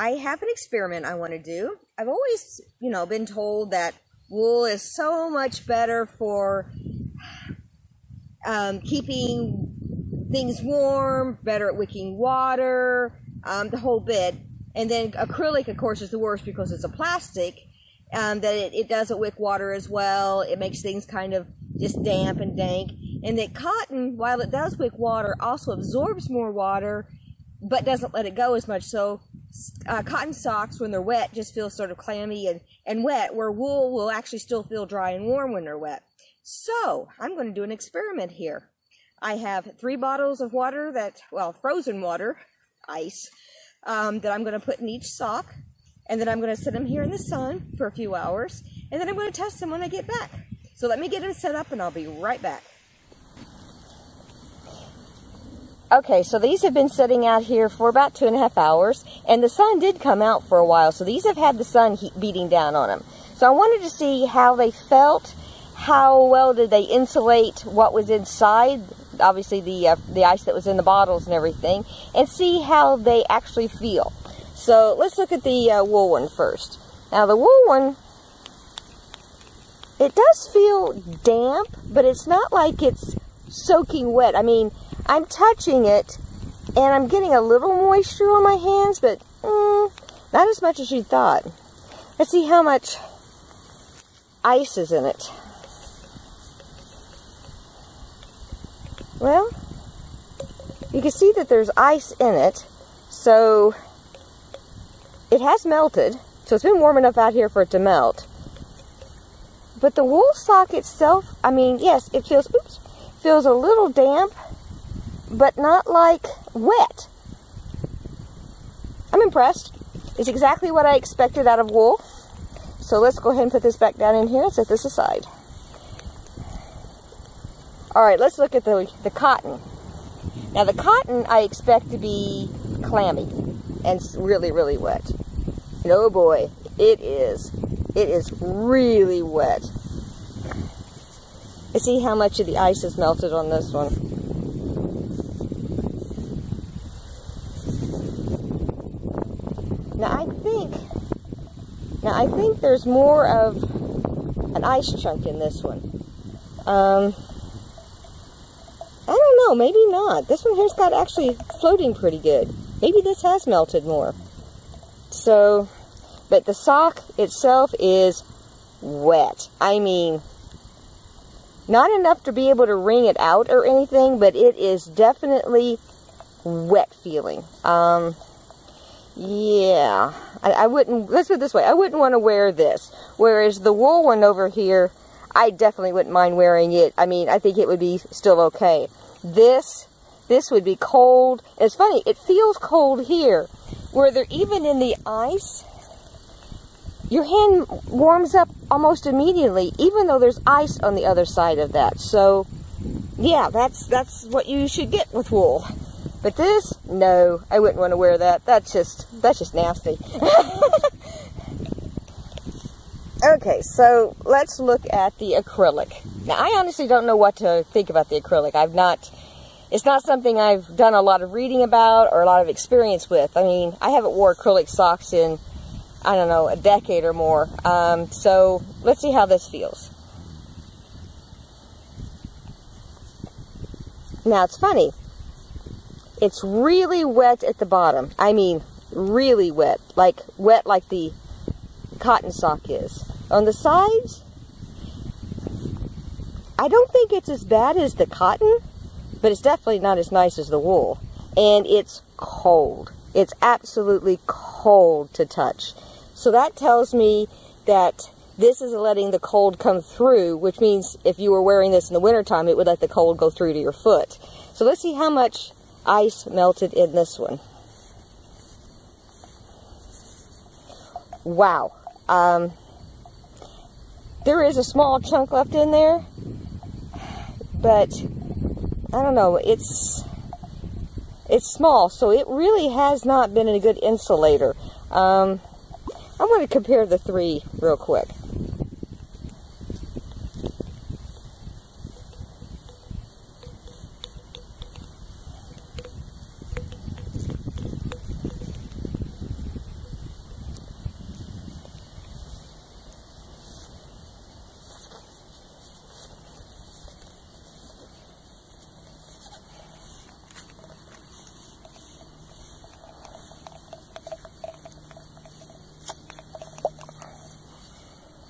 I have an experiment I want to do. I've always, been told that wool is so much better for keeping things warm, better at wicking water, the whole bit. And then acrylic, of course, is the worst because it's a plastic, that it doesn't wick water as well. It makes things kind of just damp and dank. And that cotton, while it does wick water, also absorbs more water, but doesn't let it go as much. So cotton socks, when they're wet, just feel sort of clammy and wet, where wool will actually still feel dry and warm when they're wet. So I'm going to do an experiment here. I have 3 bottles of water that, well, frozen water, ice, that I'm going to put in each sock, and then I'm going to sit them here in the sun for a few hours, and then I'm going to test them when I get back. So let me get them set up and I'll be right back. Okay, so these have been sitting out here for about 2.5 hours, and the sun did come out for a while, so these have had the sun beating down on them. So I wanted to see how they felt, how well did they insulate what was inside, obviously the ice that was in the bottles and everything, and see how they actually feel. So let's look at the wool one first. Now the wool one, it does feel damp, but it's not like it's soaking wet. I mean, I'm touching it, and I'm getting a little moisture on my hands, but not as much as you thought. Let's see how much ice is in it. Well, you can see that there's ice in it, so it has melted, so it's been warm enough out here for it to melt. But the wool sock itself, I mean, yes, it feels, oops, feels a little damp, but not like wet. I'm impressed. It's exactly what I expected out of wool. So let's go ahead and put this back down in here and set this aside. All right, let's look at the cotton. Now the cotton I expect to be clammy and really, really wet. And oh boy, it is. It is really wet. Let's see how much of the ice is melted on this one. Now I think there's more of an ice chunk in this one. I don't know, maybe not. This one here's got actually floating pretty good. Maybe this has melted more. So, but the sock itself is wet. I mean, not enough to be able to wring it out or anything, but it is definitely wet feeling. Yeah, I wouldn't, let's put it this way, I wouldn't want to wear this, whereas the wool one over here, I definitely wouldn't mind wearing it. I mean, I think it would be still okay. This would be cold. And it's funny, it feels cold here, where they're even in the ice, your hand warms up almost immediately, even though there's ice on the other side of that. So, yeah, that's what you should get with wool. But this, no, I wouldn't want to wear that. That's just nasty. Okay, so let's look at the acrylic. Now, I honestly don't know what to think about the acrylic. It's not something I've done a lot of reading about or a lot of experience with. I mean, I haven't worn acrylic socks in, I don't know, a decade or more. So let's see how this feels. Now, it's funny. It's really wet at the bottom. I mean, really wet like the cotton sock is. On the sides, I don't think it's as bad as the cotton, but it's definitely not as nice as the wool. And it's cold. It's absolutely cold to touch. So that tells me that this is letting the cold come through, which means if you were wearing this in the wintertime, it would let the cold go through to your foot. So let's see how much ice melted in this one. Wow. There is a small chunk left in there, but I don't know, it's small, so it really has not been a good insulator. I'm going to compare the 3 real quick.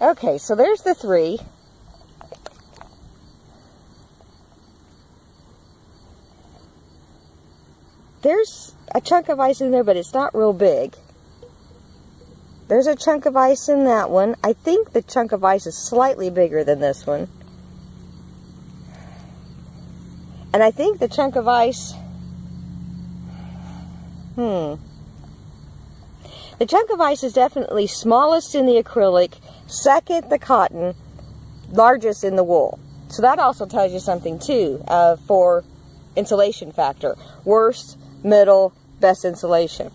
Okay, so there's the three. There's a chunk of ice in there, but it's not real big. There's a chunk of ice in that one. I think the chunk of ice is slightly bigger than this one. And I think the chunk of ice... The chunk of ice is definitely smallest in the acrylic, second the cotton, largest in the wool. So that also tells you something too, for insulation factor. Worst, middle, best insulation.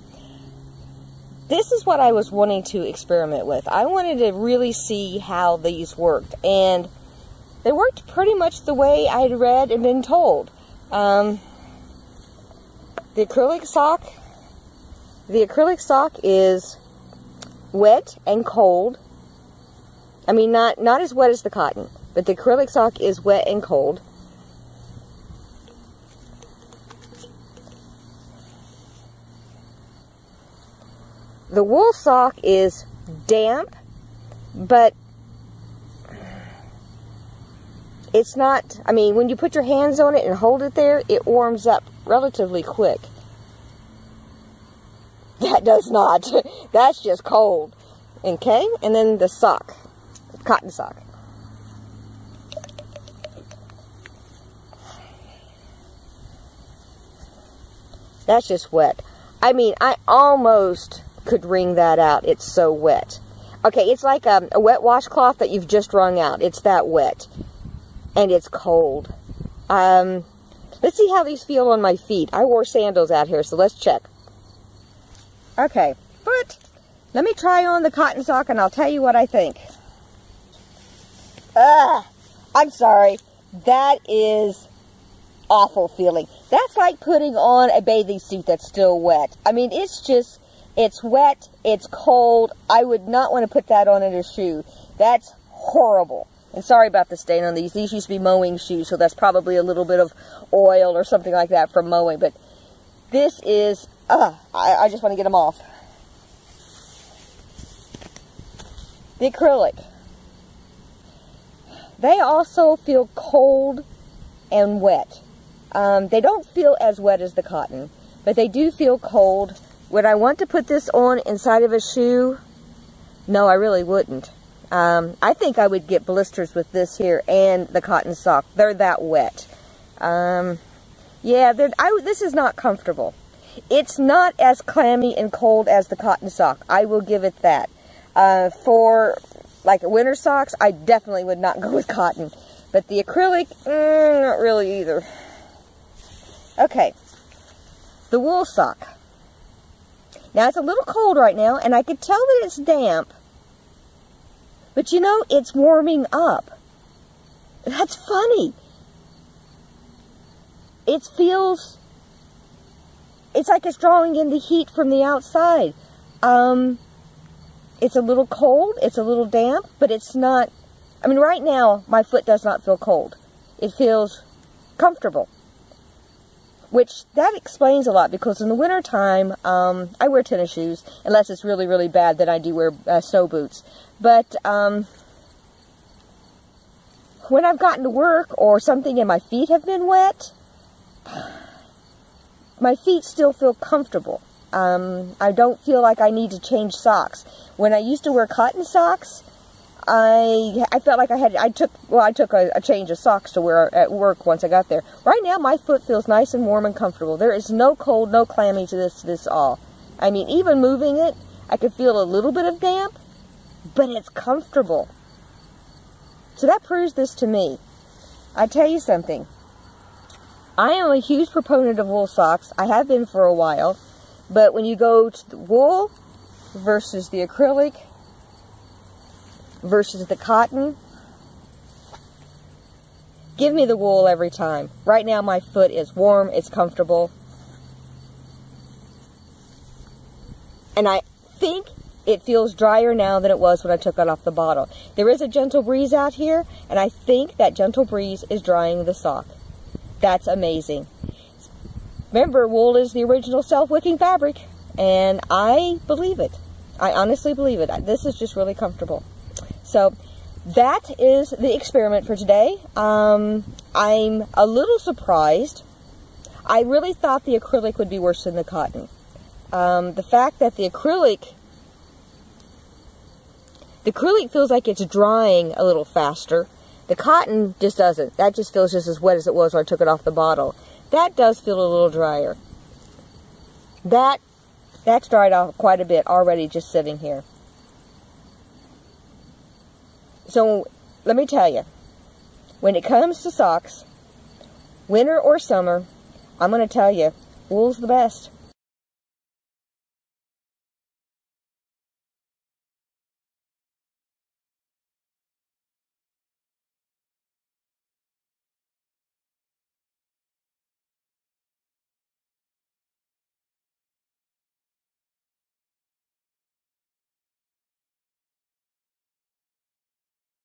This is what I was wanting to experiment with. I wanted to really see how these worked, and they worked pretty much the way I'd read and been told. The acrylic sock. The acrylic sock is wet and cold. I mean, not as wet as the cotton, but the acrylic sock is wet and cold. The wool sock is damp, but it's not, I mean, when you put your hands on it and hold it there, it warms up relatively quick. That does not. That's just cold. Okay, and then the sock, cotton sock. That's just wet. I mean, I almost could wring that out. It's so wet. Okay, it's like a wet washcloth that you've just wrung out. It's that wet. And it's cold. Let's see how these feel on my feet. I wore sandals out here, so let's check. Okay, foot. Let me try on the cotton sock and I'll tell you what I think. I'm sorry. That is awful feeling. That's like putting on a bathing suit that's still wet. I mean, it's just, it's wet, it's cold. I would not want to put that on in a shoe. That's horrible. And sorry about the stain on these. These used to be mowing shoes, so that's probably a little bit of oil or something like that from mowing, but this is... I just want to get them off. The acrylic. They also feel cold and wet. They don't feel as wet as the cotton, but they do feel cold. Would I want to put this on inside of a shoe? No, I really wouldn't. I think I would get blisters with this here and the cotton sock. They're that wet. Yeah, this is not comfortable. It's not as clammy and cold as the cotton sock. I will give it that. For like winter socks, I definitely would not go with cotton. But the acrylic, not really either. Okay. The wool sock. Now it's a little cold right now, and I could tell that it's damp. But you know, it's warming up. That's funny. It feels... It's like it's drawing in the heat from the outside. It's a little cold, it's a little damp, but it's not... I mean, right now, my foot does not feel cold. It feels comfortable. Which, that explains a lot, because in the wintertime, I wear tennis shoes. Unless it's really, really bad, then I do wear snow boots. But, when I've gotten to work, or something and my feet have been wet... My feet still feel comfortable. I don't feel like I need to change socks. When I used to wear cotton socks, I felt like I took a change of socks to wear at work once I got there. Right now, my foot feels nice and warm and comfortable. There is no cold, no clammy to this all. I mean, even moving it, I could feel a little bit of damp, but it's comfortable. So that proves this to me. I tell you something. I am a huge proponent of wool socks. I have been for a while. But when you go to the wool versus the acrylic versus the cotton, give me the wool every time. Right now my foot is warm, it's comfortable. And I think it feels drier now than it was when I took it off the bottle. There is a gentle breeze out here, and I think that gentle breeze is drying the sock. That's amazing. Remember, wool is the original self-wicking fabric, and I believe it. I honestly believe it. This is just really comfortable. So that is the experiment for today. I'm a little surprised. I really thought the acrylic would be worse than the cotton. The fact that the acrylic feels like it's drying a little faster. The cotton just doesn't. That just feels just as wet as it was when I took it off the bottle. That does feel a little drier. That's dried off quite a bit already just sitting here. So let me tell you, when it comes to socks, winter or summer, I'm going to tell you, wool's the best.